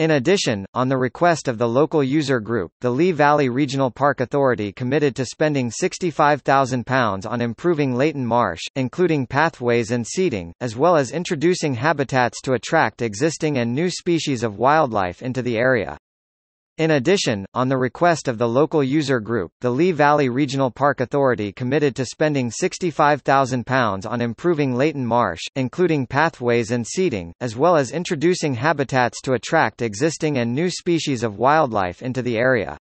In addition, on the request of the local user group, the Lee Valley Regional Park Authority committed to spending £65,000 on improving Leyton Marsh, including pathways and seeding, as well as introducing habitats to attract existing and new species of wildlife into the area. In addition, on the request of the local user group, the Lee Valley Regional Park Authority committed to spending £65,000 on improving Leyton Marsh, including pathways and seeding, as well as introducing habitats to attract existing and new species of wildlife into the area.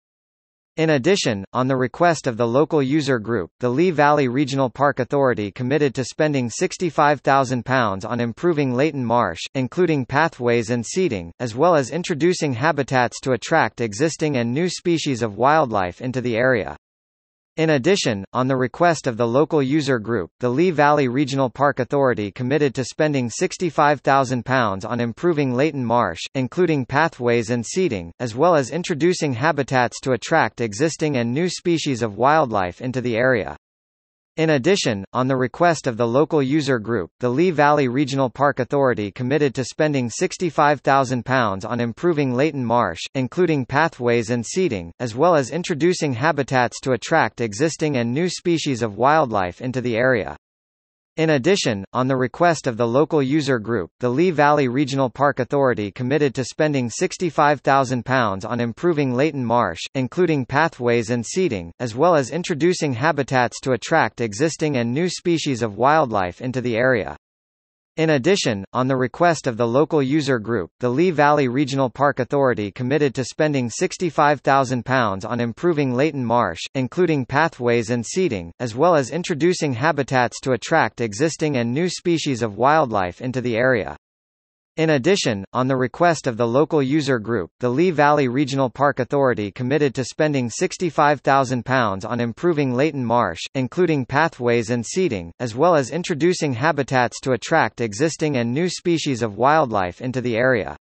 In addition, on the request of the local user group, the Lee Valley Regional Park Authority committed to spending £65,000 on improving Leyton Marsh, including pathways and seeding, as well as introducing habitats to attract existing and new species of wildlife into the area. In addition, on the request of the local user group, the Lee Valley Regional Park Authority committed to spending £65,000 on improving Leyton Marsh, including pathways and seeding, as well as introducing habitats to attract existing and new species of wildlife into the area. In addition, on the request of the local user group, the Lee Valley Regional Park Authority committed to spending £65,000 on improving Leyton Marsh, including pathways and seeding, as well as introducing habitats to attract existing and new species of wildlife into the area. In addition, on the request of the local user group, the Lee Valley Regional Park Authority committed to spending £65,000 on improving Leyton Marsh, including pathways and seeding, as well as introducing habitats to attract existing and new species of wildlife into the area. In addition, on the request of the local user group, the Lee Valley Regional Park Authority committed to spending £65,000 on improving Leyton Marsh, including pathways and seeding, as well as introducing habitats to attract existing and new species of wildlife into the area. In addition, on the request of the local user group, the Lee Valley Regional Park Authority committed to spending £65,000 on improving Leyton Marsh, including pathways and seeding, as well as introducing habitats to attract existing and new species of wildlife into the area.